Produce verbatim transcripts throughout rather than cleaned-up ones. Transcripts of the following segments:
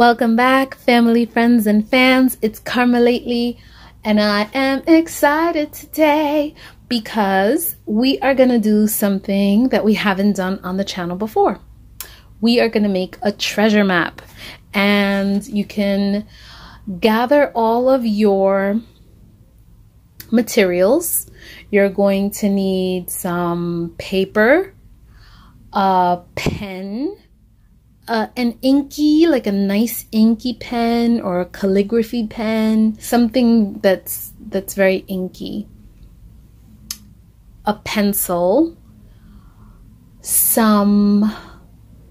Welcome back, family, friends, and fans. It's Karma Lately, and I am excited today because we are going to do something that we haven't done on the channel before. We are going to make a treasure map, and you can gather all of your materials. You're going to need some paper, a pen, Uh, an inky, like a nice inky pen or a calligraphy pen, something that's that's very inky, a pencil, some,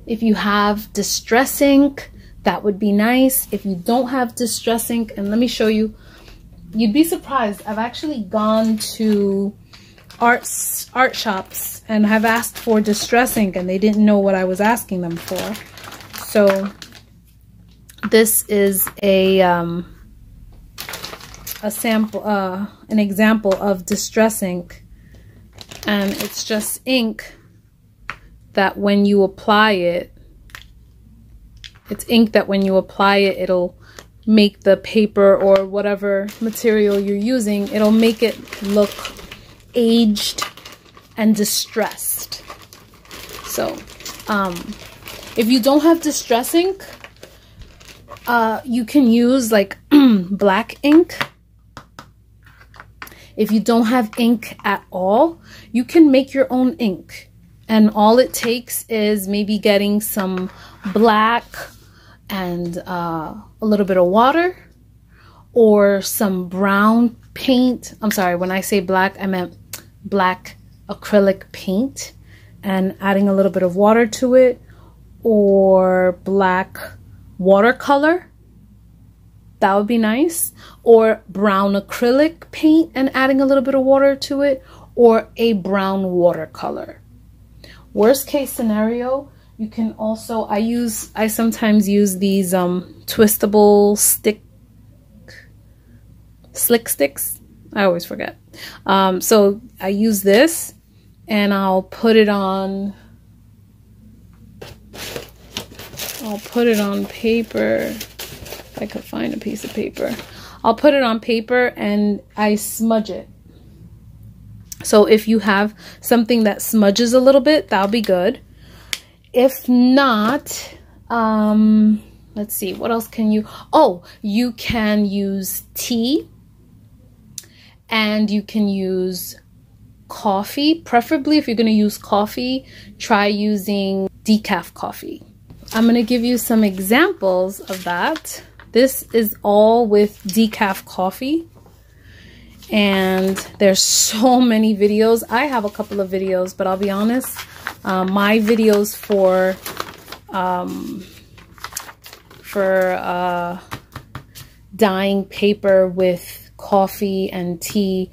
if you have distress ink, that would be nice. If you don't have distress ink, and let me show you, you'd be surprised. I've actually gone to arts art shops and have asked for distress ink, and they didn't know what I was asking them for. So this is a um, a sample, uh, an example of distress ink, and it's just ink that when you apply it, it's ink that when you apply it, it'll make the paper or whatever material you're using, it'll make it look aged and distressed. So, um, if you don't have distress ink, uh, you can use like black ink. If you don't have ink at all, you can make your own ink. And all it takes is maybe getting some black and uh, a little bit of water or some brown paint. I'm sorry, when I say black, I meant black acrylic paint, and adding a little bit of water to it, or black watercolor, that would be nice, or brown acrylic paint and adding a little bit of water to it, or a brown watercolor. Worst case scenario, you can also, I use, I sometimes use these um, twistable stick, slick sticks, I always forget. Um, so I use this and I'll put it on I'll put it on paper. If I could find a piece of paper, I'll put it on paper and I smudge it. So if you have something that smudges a little bit, that'll be good. If not, um, let's see, what else can you, oh, you can use tea and you can use coffee. Preferably, if you're going to use coffee, try using decaf coffee. I'm going to give you some examples of that. This is all with decaf coffee, and there's so many videos. I have a couple of videos, but I'll be honest, uh, my videos for um, for uh, dyeing paper with coffee and tea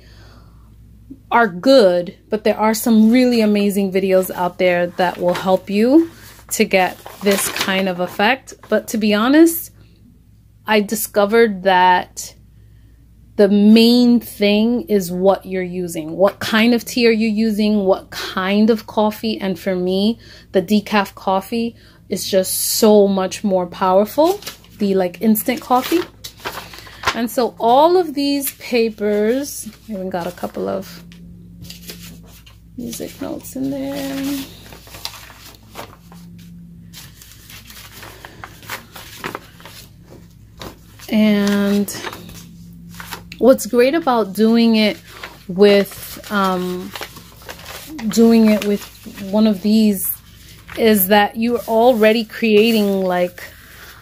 are good, but there are some really amazing videos out there that will help you to get this kind of effect. But to be honest, I discovered that the main thing is what you're using. What kind of tea are you using? What kind of coffee? And for me, the decaf coffee is just so much more powerful, the like instant coffee. And so all of these papers, I even got a couple of music notes in there. And what's great about doing it with um, doing it with one of these is that you're already creating like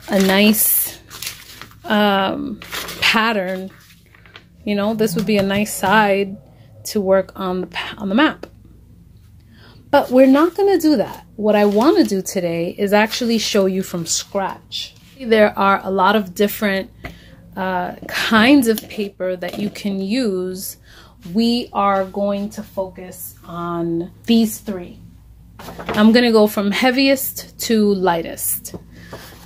a nice um, pattern. You know, this would be a nice side to work on the on the map. But we're not going to do that. What I want to do today is actually show you from scratch. There are a lot of different uh, kinds of paper that you can use. We are going to focus on these three. I'm going to go from heaviest to lightest.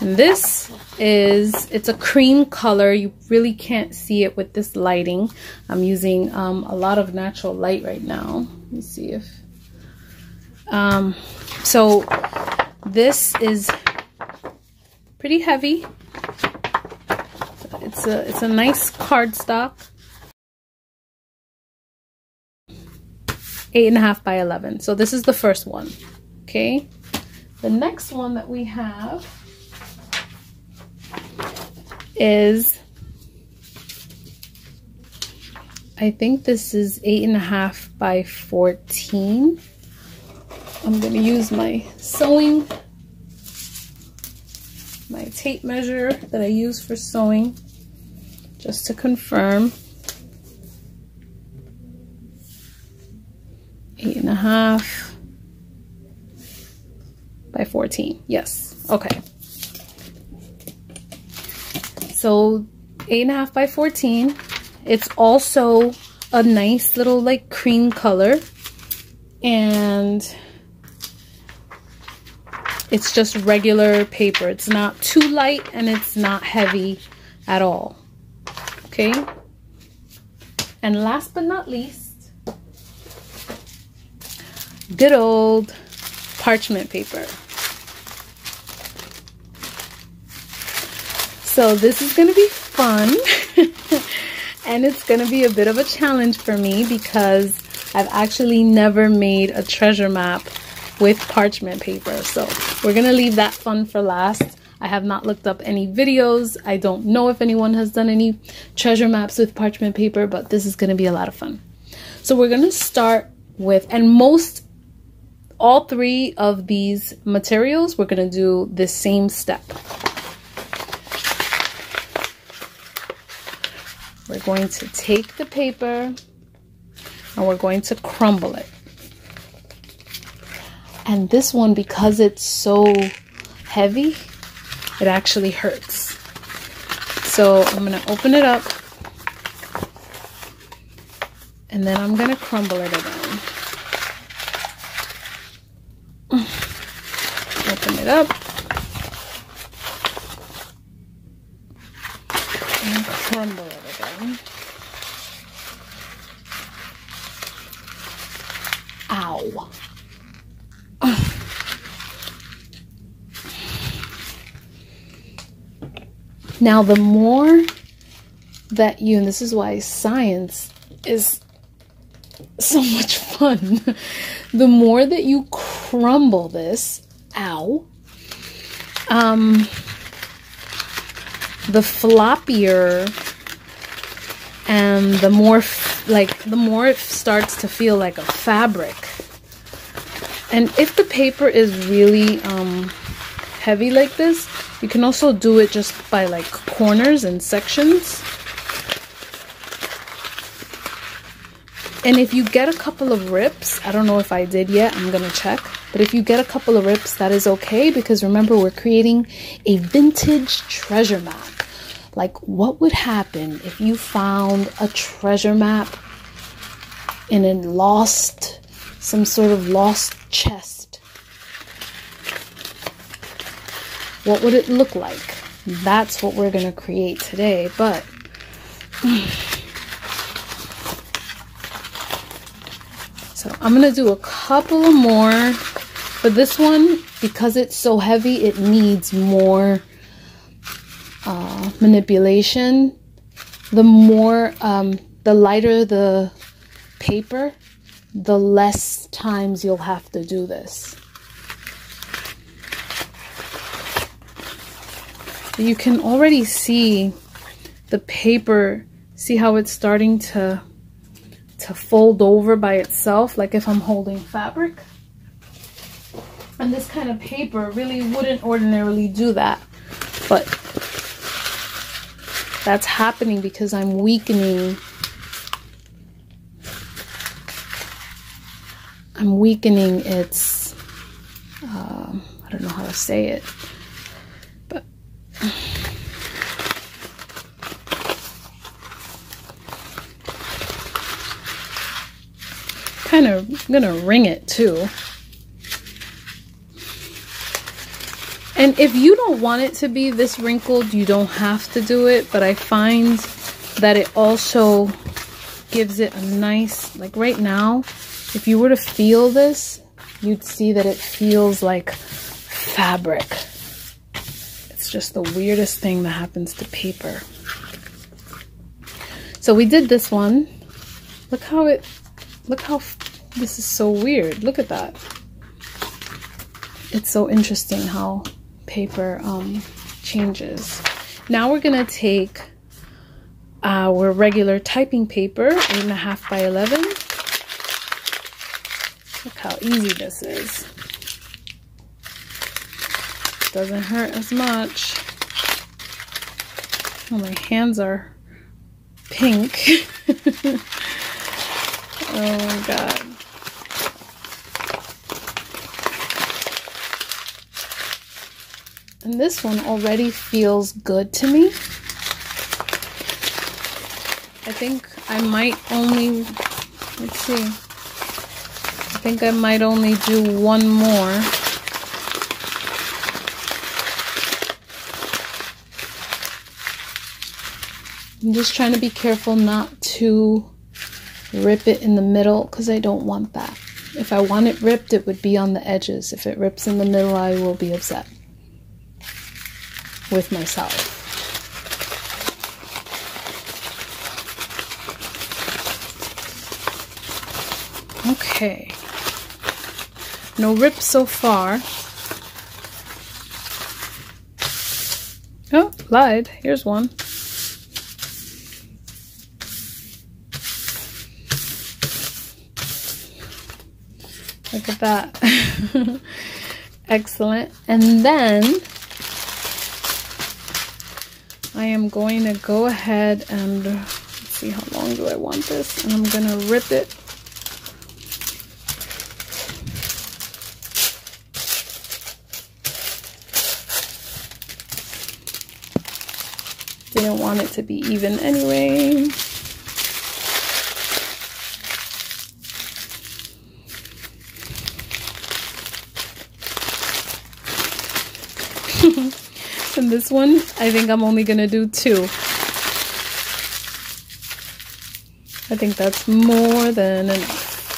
And this is, it's a cream color. You really can't see it with this lighting. I'm using um, a lot of natural light right now. Let me see if... Um, so this is pretty heavy, a it's a nice cardstock, eight and a half by eleven. So this is the first one. Okay, the next one that we have is, I think this is eight and a half by fourteen. I'm gonna use my sewing, my tape measure that I use for sewing, just to confirm. Eight and a half by fourteen, yes, okay. So eight and a half by fourteen. It's also a nice little like cream color, and it's just regular paper. It's not too light and it's not heavy at all. Okay. And last but not least, good old parchment paper. So this is going to be fun. And it's going to be a bit of a challenge for me because I've actually never made a treasure map with parchment paper. So we're going to leave that fun for last. I have not looked up any videos. I don't know if anyone has done any treasure maps with parchment paper, but this is going to be a lot of fun. So we're going to start with, and most, all three of these materials, we're going to do the same step. We're going to take the paper and we're going to crumble it. And this one, because it's so heavy, it actually hurts. So I'm gonna open it up and then I'm gonna crumble it again. Open it up and crumble it. Ow. Oh. Now the more that you, and this is why science is so much fun, the more that you crumble this, ow, um, the floppier and the more like the more it starts to feel like a fabric. And if the paper is really um, heavy like this, you can also do it just by like corners and sections. And if you get a couple of rips, I don't know if I did yet, I'm gonna check, but if you get a couple of rips, that is okay, because remember, we're creating a vintage treasure map. Like, what would happen if you found a treasure map in a lost, some sort of lost chest? What would it look like? That's what we're gonna create today, but so I'm gonna do a couple more, but this one, because it's so heavy, it needs more Uh, manipulation. The more, um, the lighter the paper, the less times you'll have to do this. You can already see the paper, see how it's starting to to fold over by itself, like if I'm holding fabric. And this kind of paper really wouldn't ordinarily do that, but that's happening because I'm weakening, I'm weakening its, um, I don't know how to say it, but kind of gonna wring it too. And if you don't want it to be this wrinkled, you don't have to do it, but I find that it also gives it a nice, like right now, if you were to feel this, you'd see that it feels like fabric. It's just the weirdest thing that happens to paper. So we did this one. Look how it, look how, this is so weird. Look at that. It's so interesting how paper um, changes. Now we're gonna take our regular typing paper, eight and a half by eleven. Look how easy this is. Doesn't hurt as much. Oh, my hands are pink. Oh my god. And this one already feels good to me. I think I might only, let's see, I think I might only do one more. I'm just trying to be careful not to rip it in the middle, because I don't want that. If I want it ripped, it would be on the edges. If it rips in the middle, I will be upset with myself. Okay, no rips so far. Oh, lied, here's one. Look at that. Excellent. And then I am going to go ahead and let's see, how long do I want this? And I'm gonna rip it. Didn't want it to be even anyway. And this one, I think I'm only gonna do two. I think that's more than enough.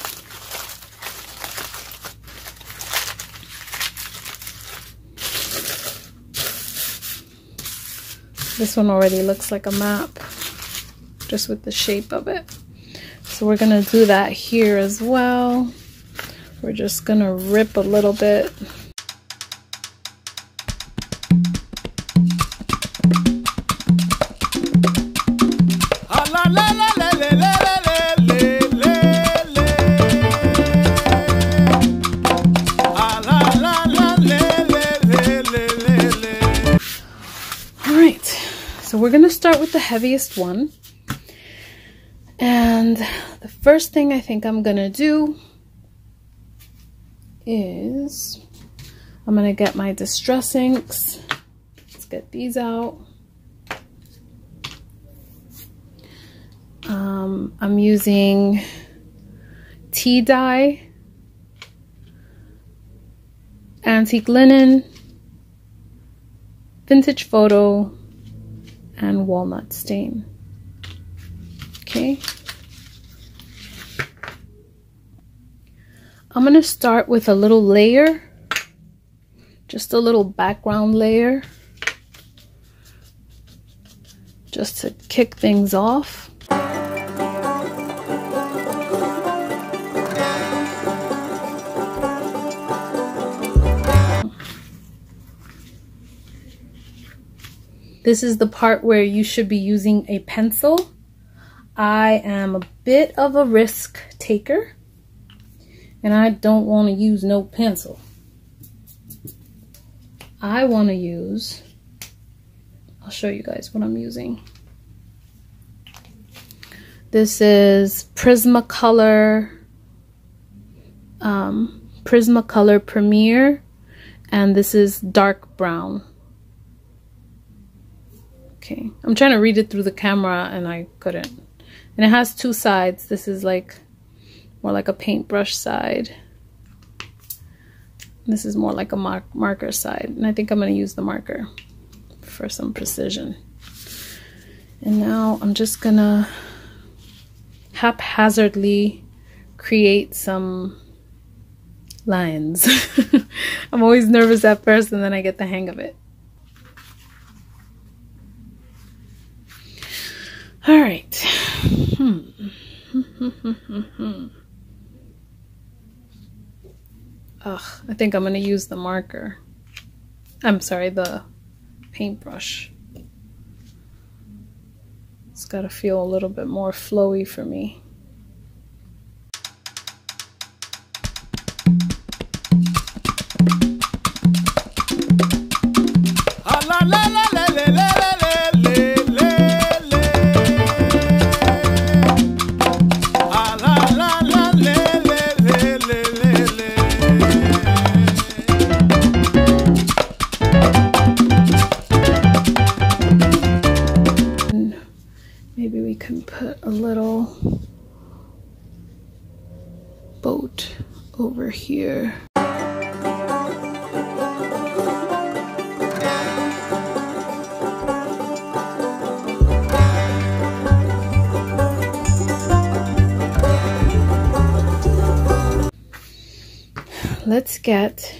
This one already looks like a map, just with the shape of it. So we're gonna do that here as well. We're just gonna rip a little bit. We're gonna start with the heaviest one, and the first thing I think I'm gonna do is I'm gonna get my distress inks. Let's get these out. Um, I'm using tea dye, antique linen, vintage photo, and walnut stain. Okay. I'm gonna start with a little layer, just a little background layer, just to kick things off. This is the part where you should be using a pencil. I am a bit of a risk taker, and I don't want to use no pencil. I want to use, I'll show you guys what I'm using. This is Prismacolor, um, Prismacolor Premiere, and this is dark brown. Okay. I'm trying to read it through the camera and I couldn't. And it has two sides. This is like more like a paintbrush side. This is more like a mar marker side. And I think I'm going to use the marker for some precision. And now I'm just going to haphazardly create some lines. I'm always nervous at first and then I get the hang of it. All right, Hmm. Ugh, I think I'm gonna use the marker. I'm sorry, the paintbrush. It's gotta feel a little bit more flowy for me. Let's get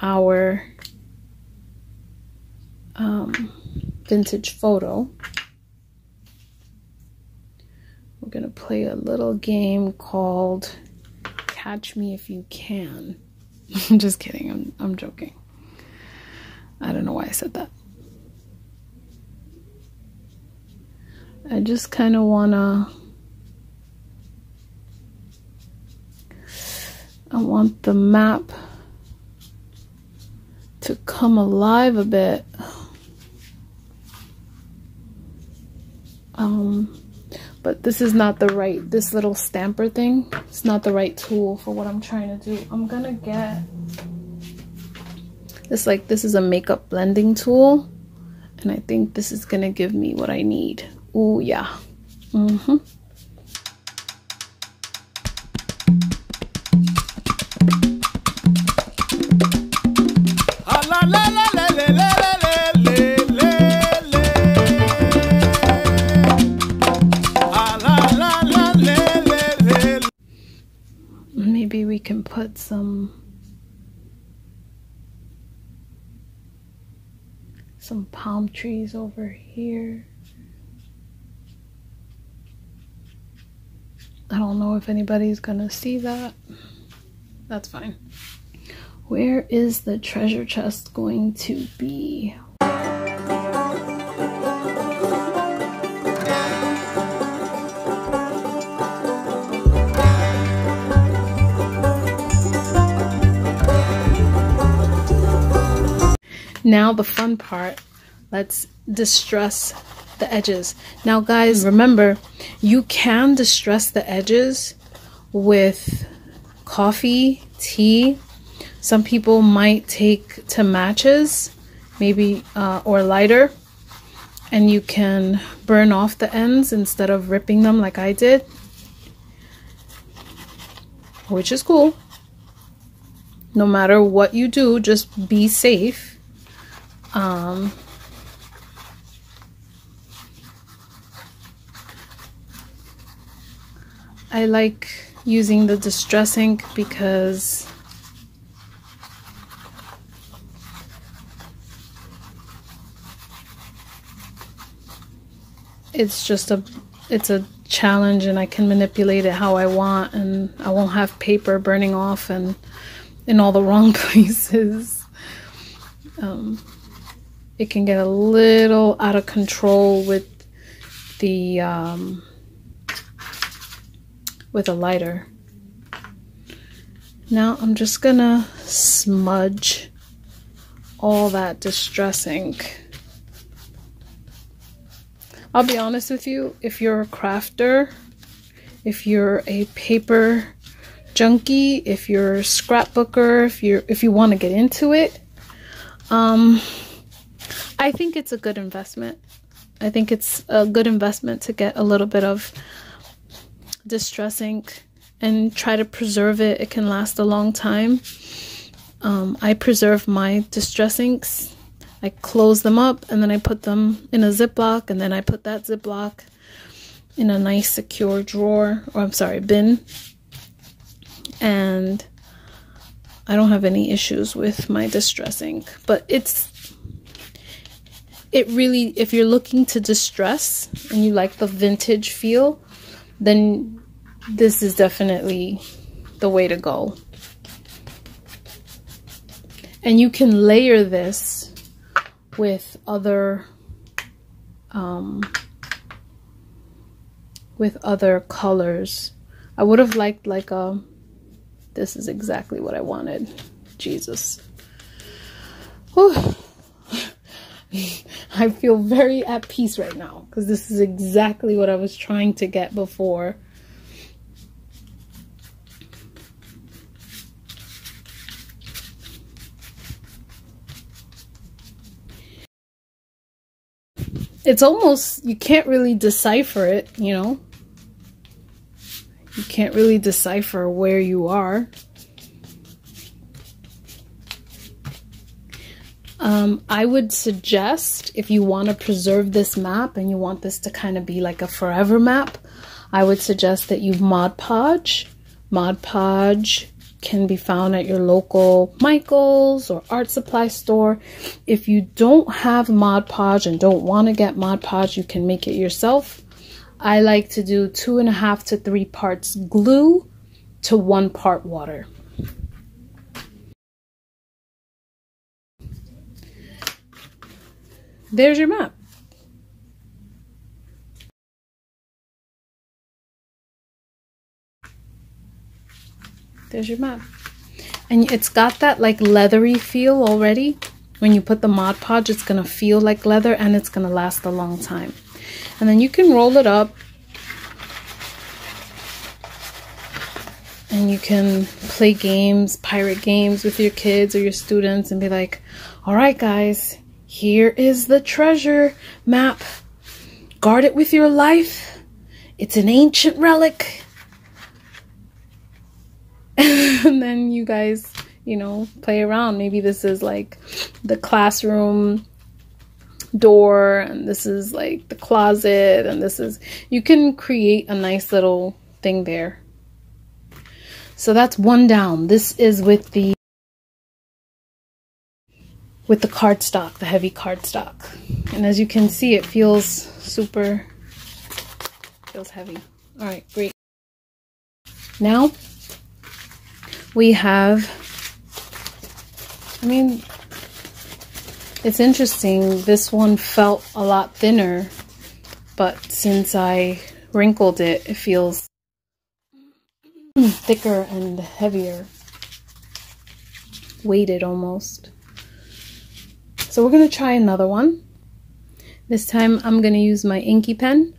our um, vintage photo. We're gonna play a little game called Catch Me If You Can. I'm just kidding, I'm, I'm joking. I don't know why I said that. I just kind of wanna I want the map to come alive a bit. Um, but this is not the right, this little stamper thing, it's not the right tool for what I'm trying to do. I'm gonna get this, like, this is a makeup blending tool. And I think this is gonna give me what I need. Ooh, yeah. Mm-hmm. Can put some some palm trees over here. I don't know if anybody's gonna see that. That's fine. Where is the treasure chest going to be? Now the fun part, let's distress the edges. Now guys, remember, you can distress the edges with coffee, tea. Some people might take to matches, maybe, uh, or lighter, and you can burn off the ends instead of ripping them like I did, which is cool. No matter what you do, just be safe. Um, I like using the distress ink because it's just a, it's a challenge, and I can manipulate it how I want, and I won't have paper burning off and in all the wrong places. Um, It can get a little out of control with the um, with a lighter. Now I'm just gonna smudge all that distress ink. I'll be honest with you, if you're a crafter, if you're a paper junkie, if you're a scrapbooker, if you're if you want to get into it, um. I think it's a good investment. I think it's a good investment to get a little bit of distress ink and try to preserve it. It can last a long time. Um, I preserve my distress inks. I close them up and then I put them in a Ziploc, and then I put that Ziploc in a nice secure drawer, or I'm sorry, bin. And I don't have any issues with my distress ink, but it's It really, if you're looking to distress and you like the vintage feel, then this is definitely the way to go. And you can layer this with other um, with other colors. I would have liked like a, this is exactly what I wanted. Jesus. Whew. I feel very at peace right now because this is exactly what I was trying to get before. It's almost, you can't really decipher it, you know? You can't really decipher where you are. Um, I would suggest, if you want to preserve this map and you want this to kind of be like a forever map, I would suggest that you Mod Podge. Mod Podge can be found at your local Michaels or art supply store. If you don't have Mod Podge and don't want to get Mod Podge, you can make it yourself. I like to do two and a half to three parts glue to one part water. There's your map. There's your map. And it's got that like leathery feel already. When you put the Mod Podge, it's going to feel like leather and it's going to last a long time. And then you can roll it up and you can play games, pirate games with your kids or your students and be like, all right, guys, here is the treasure map. Guard it with your life. It's an ancient relic. And then you guys, you know, play around. Maybe this is like the classroom door, and this is like the closet, and this is, you can create a nice little thing there. So that's one down. This is with the with the cardstock, the heavy cardstock. And as you can see, it feels super, feels heavy. All right, great. Now we have, I mean, it's interesting, this one felt a lot thinner, but since I wrinkled it, it feels thicker and heavier, weighted almost. So we're going to try another one. This time I'm going to use my inky pen.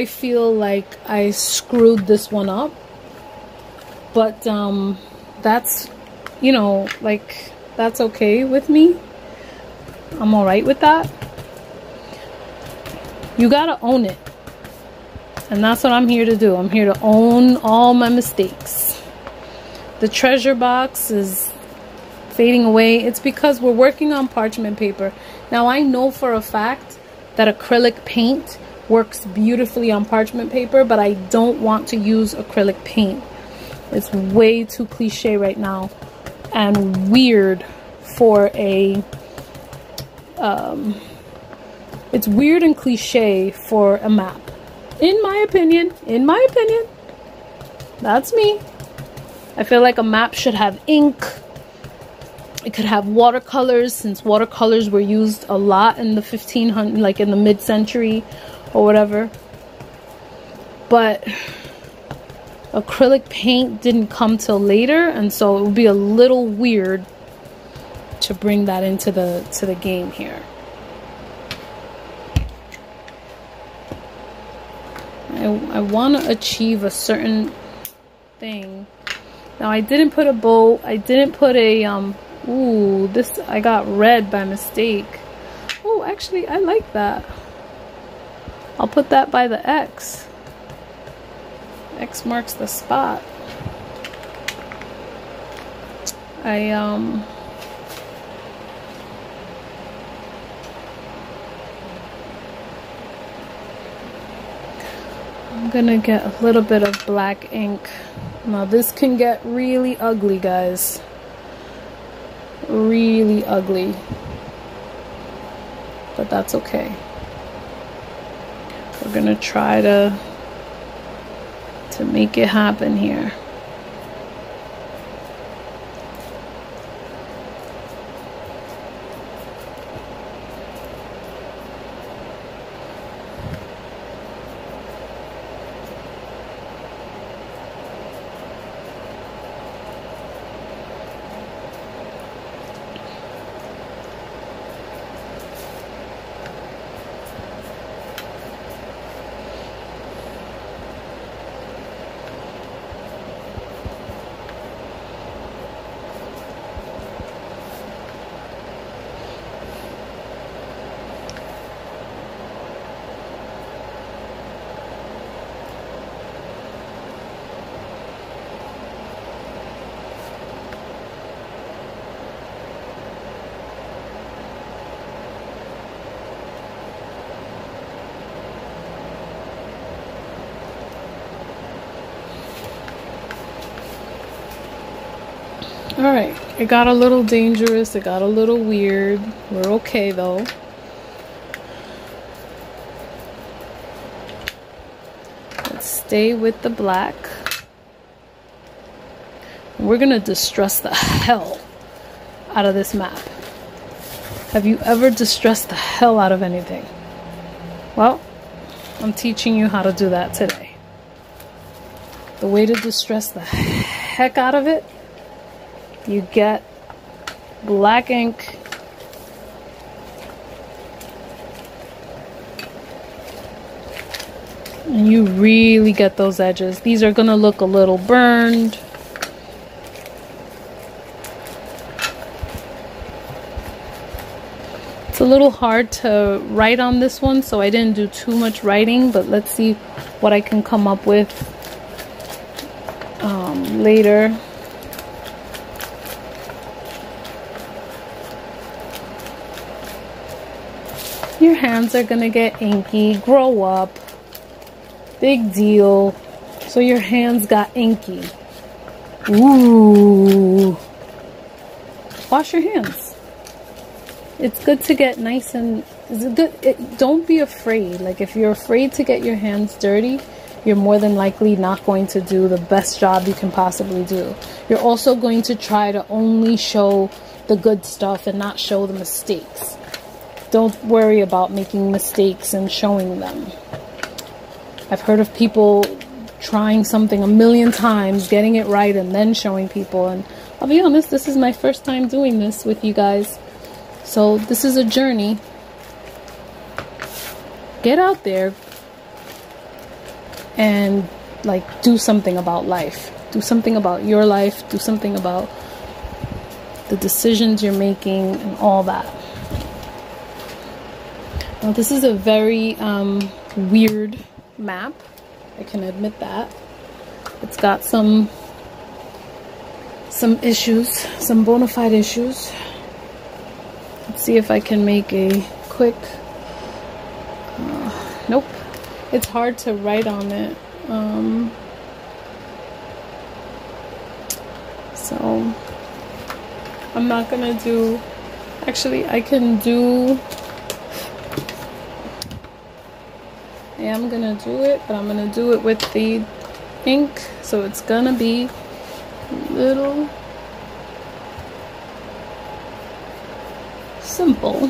I feel like I screwed this one up, but um, that's, you know, like, that's okay with me. I'm all right with that. You gotta own it. And that's what I'm here to do. I'm here to own all my mistakes. The treasure box is fading away. It's because we're working on parchment paper. Now, I know for a fact that acrylic paint works beautifully on parchment paper, but I don't want to use acrylic paint. It's way too cliche right now and weird for a... Um, it's weird and cliche for a map. In my opinion, in my opinion, that's me. I feel like a map should have ink. It could have watercolors, since watercolors were used a lot in the fifteen hundreds, like in the mid-century or whatever. But acrylic paint didn't come till later, and so it would be a little weird to bring that into the to the game here. I, I want to achieve a certain thing. Now, I didn't put a bow. I didn't put a um ooh, this I got red by mistake. Oh, actually I like that. I'll put that by the X. X marks the spot. I um I'm gonna get a little bit of black ink. Now this can get really ugly, guys. Really ugly. But that's okay. We're gonna try to to make it happen here. Alright, it got a little dangerous, it got a little weird. We're okay though. Let's stay with the black. We're gonna distress the hell out of this map. Have you ever distressed the hell out of anything? Well, I'm teaching you how to do that today. The way to distress the heck out of it, you get black ink and you really get those edges. These are gonna look a little burned. It's a little hard to write on this one, so I didn't do too much writing, but let's see what I can come up with um, later. Your hands are gonna get inky. Grow up. Big deal. So your hands got inky. Ooh. Wash your hands. It's good to get nice and... Is it good? It, don't be afraid. Like, if you're afraid to get your hands dirty, you're more than likely not going to do the best job you can possibly do. You're also going to try to only show the good stuff and not show the mistakes. Don't worry about making mistakes and showing them. I've heard of people trying something a million times, getting it right, and then showing people. And I'll be honest, this is my first time doing this with you guys. So this is a journey. Get out there. and like do something about life. Do something about your life. Do something about the decisions you're making and all that. Now this is a very um, weird map. I can admit that. It's got some some issues, some bona fide issues. Let's see if I can make a quick... Uh, nope. It's hard to write on it. Um, so... I'm not gonna do... Actually, I can do... I am gonna do it, but I'm gonna do it with the ink. So it's gonna be a little simple.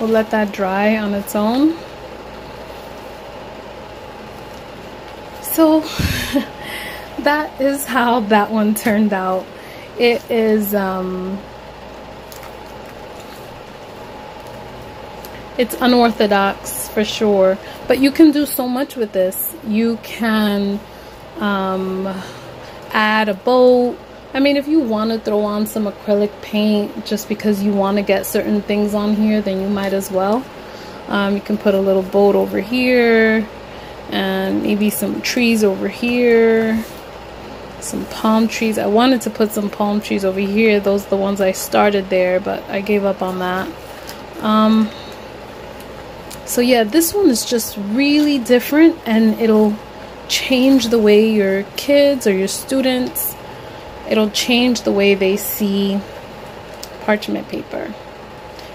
We'll let that dry on its own. So that is how that one turned out. It is um it's unorthodox for sure, but you can do so much with this. You can um add a boat. I mean, if you want to throw on some acrylic paint just because you want to get certain things on here, then you might as well. Um, you can put a little boat over here, and maybe some trees over here, some palm trees. I wanted to put some palm trees over here. Those are the ones I started there, but I gave up on that. Um, so yeah, this one is just really different, and it'll change the way your kids or your students... It'll change the way they see parchment paper.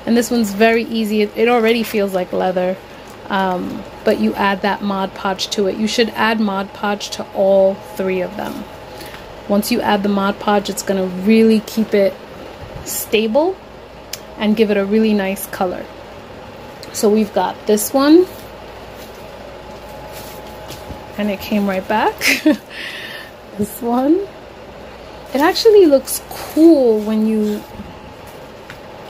And this one's very easy. It, it already feels like leather, um, but you add that Mod Podge to it. You should add Mod Podge to all three of them. Once you add the Mod Podge, it's going to really keep it stable and give it a really nice color. So we've got this one, and it came right back. This one. It actually looks cool when you...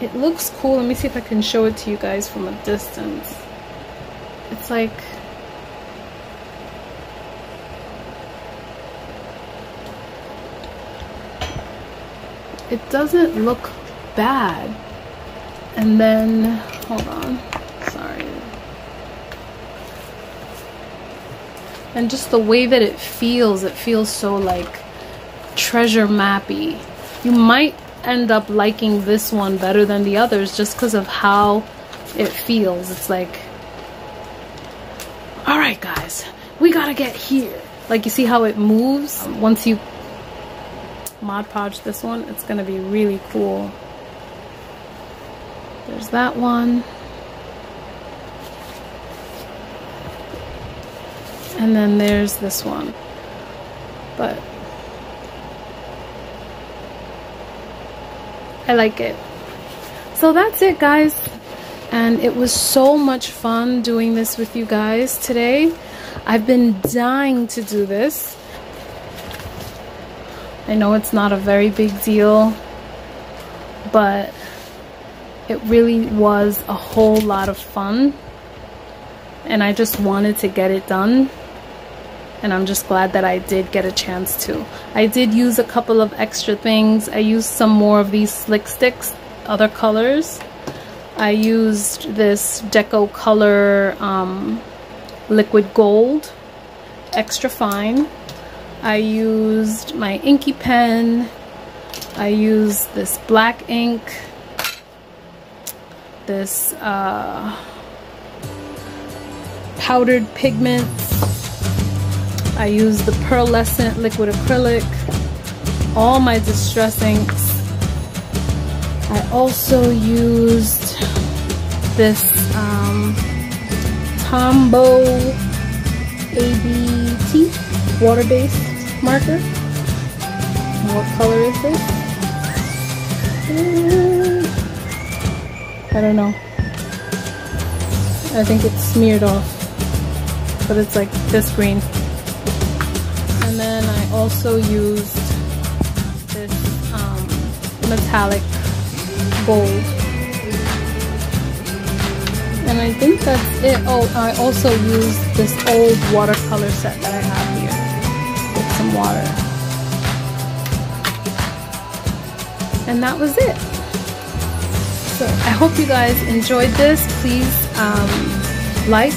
It looks cool. Let me see if I can show it to you guys from a distance. It's like... It doesn't look bad. And then... Hold on. Sorry. And just the way that it feels, it feels so like... treasure mappy. You might end up liking this one better than the others just because of how it feels. It's like, all right guys, we gotta get here. Like, you see how it moves? Once you Mod Podge this one, it's gonna be really cool. There's that one, and then there's this one. But I like it. So that's it, guys, and it was so much fun doing this with you guys today. I've been dying to do this. I know it's not a very big deal, but it really was a whole lot of fun, and I just wanted to get it done. And I'm just glad that I did get a chance to. I did use a couple of extra things. I used some more of these slick sticks, other colors. I used this deco color um, liquid gold, extra fine. I used my inky pen. I used this black ink. This uh, powdered pigments. I used the pearlescent liquid acrylic, all my distress inks. I also used this um, Tombow A B T water-based marker. What color is this? I don't know. I think it's smeared off, but it's like this green. And then I also used this um, metallic gold. And I think that's it. Oh, I also used this old watercolor set that I have here with some water. And that was it. So I hope you guys enjoyed this. Please um, like,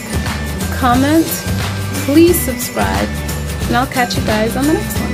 comment, please subscribe, and I'll catch you guys on the next one.